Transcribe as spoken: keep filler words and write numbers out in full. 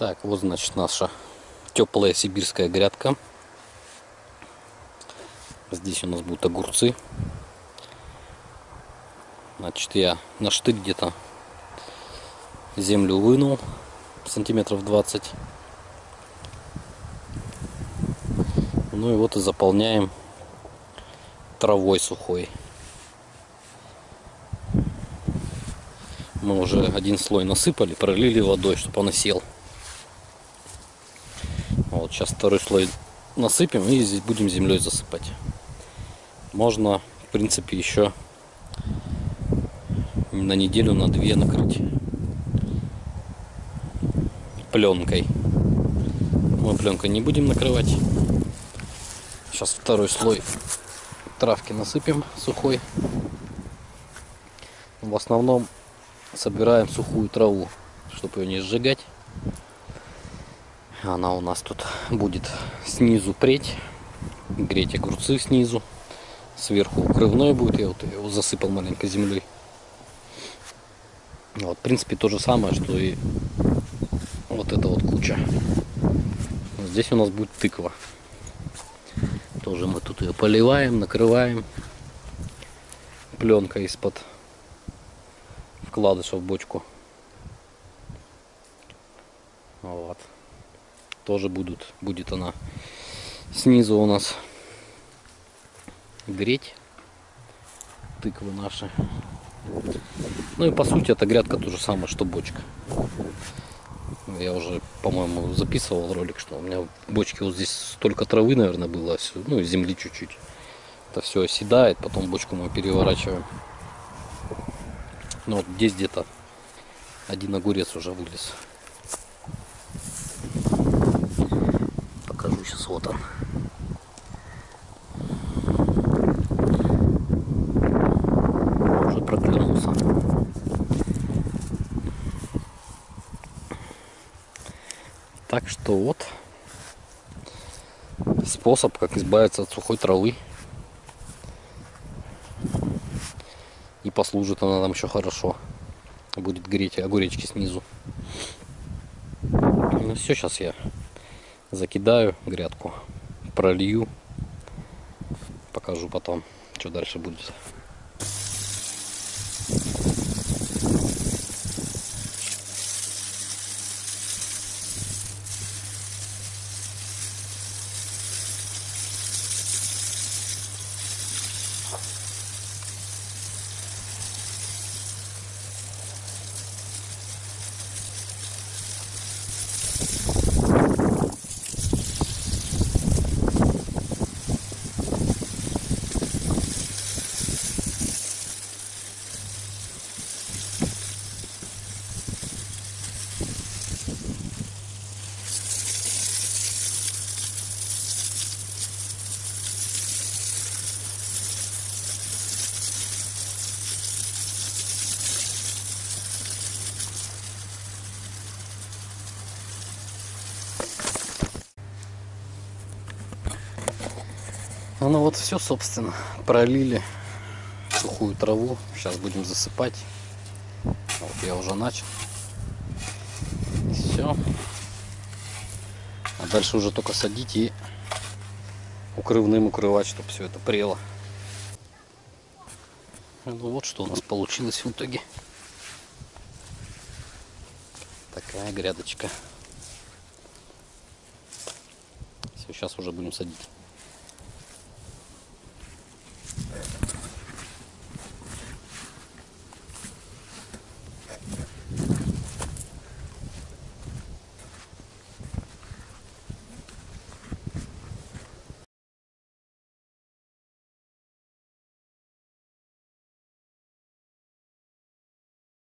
Так, вот, значит, наша теплая сибирская грядка. Здесь у нас будут огурцы. Значит, я на штык где-то землю вынул сантиметров двадцать. Ну и вот и заполняем травой сухой. Мы уже один слой насыпали, пролили водой, чтобы он осел. Вот сейчас второй слой насыпем и здесь будем землей засыпать. Можно, в принципе, еще на неделю, на две накрыть пленкой. Мы пленкой не будем накрывать. Сейчас второй слой травки насыпем сухой. В основном собираем сухую траву, чтобы ее не сжигать. Она у нас тут будет снизу преть, греть огурцы снизу. Сверху укрывной будет. Я вот его засыпал маленько землей. Вот, в принципе, то же самое, что и вот эта вот куча. Здесь у нас будет тыква. Тоже мы тут ее поливаем, накрываем пленкой из-под вкладыша в бочку. Вот. Тоже будут, будет она снизу у нас греть тыквы наши. Ну и по сути эта грядка то же самое, что бочка. Я уже, по-моему, записывал ролик, что у меня в бочке вот здесь столько травы, наверное, было, ну и земли чуть-чуть. Это все оседает, потом бочку мы переворачиваем. Ну вот здесь где-то один огурец уже вылез. Покажу сейчас, вот он. Уже проклюнулся. Так что вот способ, как избавиться от сухой травы. И послужит она нам еще хорошо. Будет греть огуречки снизу. Ну все, сейчас я закидаю грядку, пролью, покажу потом, что дальше будет. Ну вот все, собственно, пролили сухую траву, сейчас будем засыпать. Вот я уже начал. Все. А дальше уже только садить и укрывным укрывать, чтобы все это прело. Ну вот что у нас получилось в итоге. Такая грядочка. Все, сейчас уже будем садить.